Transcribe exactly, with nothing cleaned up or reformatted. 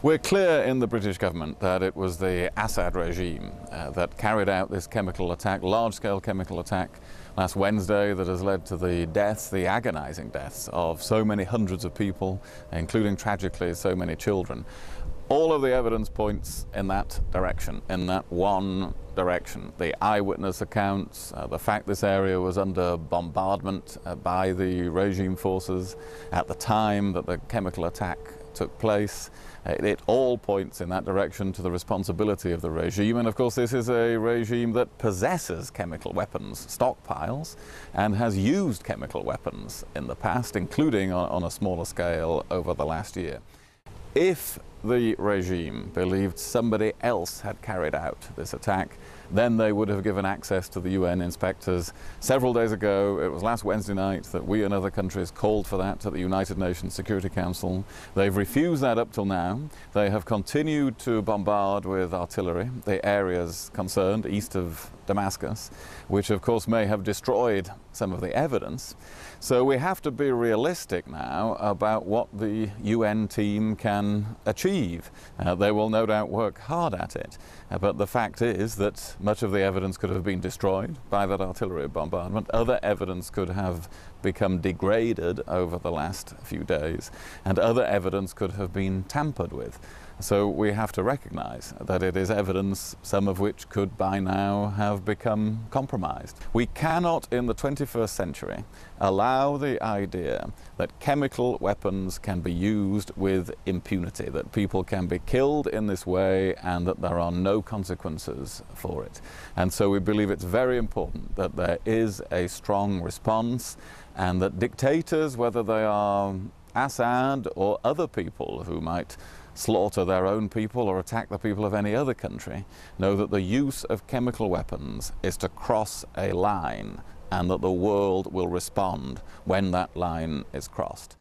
We're clear in the British government that it was the Assad regime uh, that carried out this chemical attack, large-scale chemical attack last Wednesday, that has led to the deaths, the agonizing deaths of so many hundreds of people, including tragically so many children. All of the evidence points in that direction, in that one direction. The eyewitness accounts, uh, the fact this area was under bombardment uh, by the regime forces at the time that the chemical attack took place. It all points in that direction to the responsibility of the regime. And of course, this is a regime that possesses chemical weapons stockpiles and has used chemical weapons in the past, including on, on a smaller scale over the last year. If the regime believed somebody else had carried out this attack, then they would have given access to the U N inspectors several days ago. It was last Wednesday night that we and other countries called for that at the United Nations Security Council. They've refused that up till now. They have continued to bombard with artillery the areas concerned east of Damascus, which of course may have destroyed some of the evidence. So we have to be realistic now about what the U N team can achieve. Uh, they will no doubt work hard at it, uh, but the fact is that much of the evidence could have been destroyed by that artillery bombardment. Other evidence could have become degraded over the last few days, and other evidence could have been tampered with. So we have to recognize that it is evidence, some of which could by now have become compromised. We cannot in the twenty-first century allow the idea that chemical weapons can be used with impunity, that people can be killed in this way and that there are no consequences for it. And so we believe it's very important that there is a strong response, and that dictators, whether they are Assad or other people who might slaughter their own people or attack the people of any other country, know that the use of chemical weapons is to cross a line, and that the world will respond when that line is crossed.